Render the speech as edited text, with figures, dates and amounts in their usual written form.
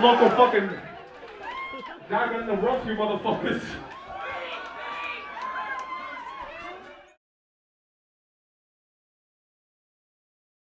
local fucking dagger in the rough, you motherfuckers.